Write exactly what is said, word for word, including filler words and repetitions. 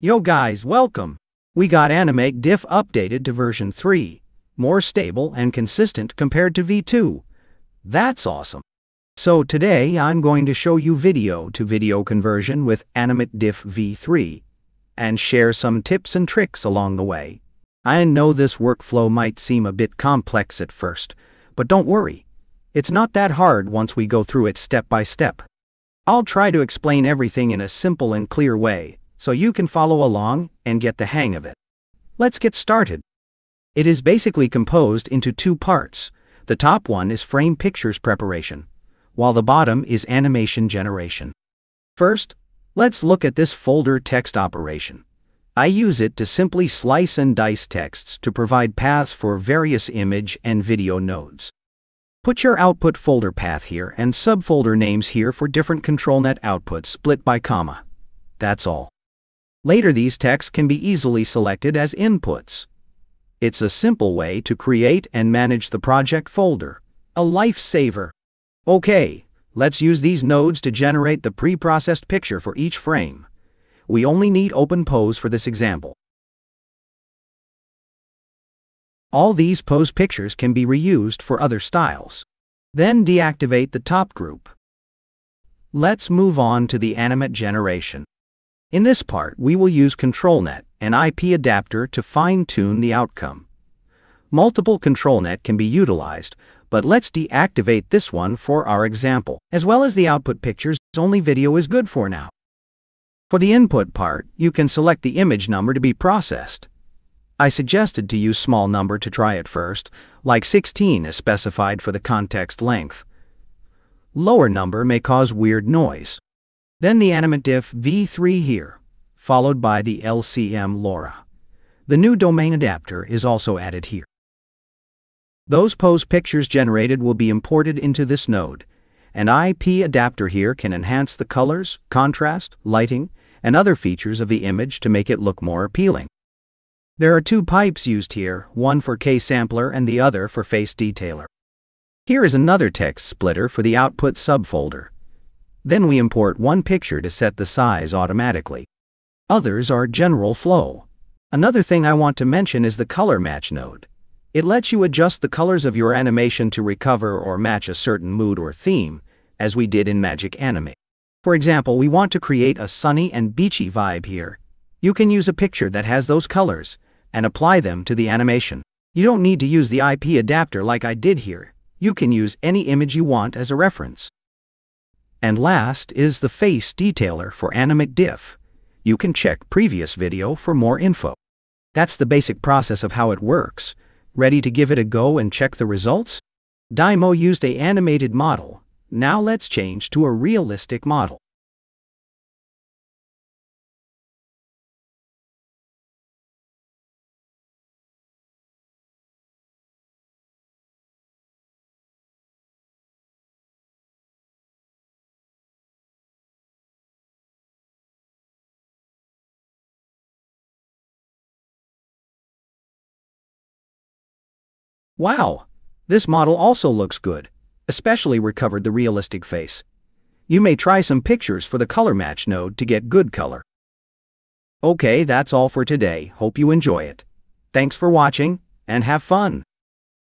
Yo guys, welcome! We got AnimateDiff updated to version three, more stable and consistent compared to V two. That's awesome! So today I'm going to show you video-to-video conversion with AnimateDiff V three, and share some tips and tricks along the way. I know this workflow might seem a bit complex at first, but don't worry, it's not that hard once we go through it step by step. I'll try to explain everything in a simple and clear way, so you can follow along and get the hang of it. Let's get started. It is basically composed into two parts. The top one is frame pictures preparation, while the bottom is animation generation. First, let's look at this folder text operation. I use it to simply slice and dice texts to provide paths for various image and video nodes. Put your output folder path here and subfolder names here for different ControlNet outputs split by comma. That's all. Later, these texts can be easily selected as inputs. It's a simple way to create and manage the project folder. A lifesaver. Okay, let's use these nodes to generate the pre-processed picture for each frame. We only need openpose for this example. All these pose pictures can be reused for other styles. Then deactivate the top group. Let's move on to the animate generation. In this part, we will use ControlNet and I P Adapter to fine-tune the outcome. Multiple ControlNet can be utilized, but let's deactivate this one for our example. As well as the output pictures, only video is good for now. For the input part, you can select the image number to be processed. I suggested to use small number to try at first, like sixteen is specified for the context length. Lower number may cause weird noise. Then the AnimateDiff V three here, followed by the L C M LoRa. The new domain adapter is also added here. Those pose pictures generated will be imported into this node. An I P adapter here can enhance the colors, contrast, lighting, and other features of the image to make it look more appealing. There are two pipes used here, one for K-Sampler and the other for Face Detailer. Here is another text splitter for the output subfolder. Then we import one picture to set the size automatically. Others are general flow. Another thing I want to mention is the color match node. It lets you adjust the colors of your animation to recover or match a certain mood or theme, as we did in Magic Anime. For example, we want to create a sunny and beachy vibe here. You can use a picture that has those colors and apply them to the animation. You don't need to use the I P adapter like I did here. You can use any image you want as a reference. And last is the Face Detailer for AnimateDiff. You can check previous video for more info. That's the basic process of how it works. Ready to give it a go and check the results? Dymo used an animated model. Now let's change to a realistic model. Wow! This model also looks good, especially recovered the realistic face. You may try some pictures for the color match node to get good color. Okay, that's all for today. Hope you enjoy it. Thanks for watching, and have fun!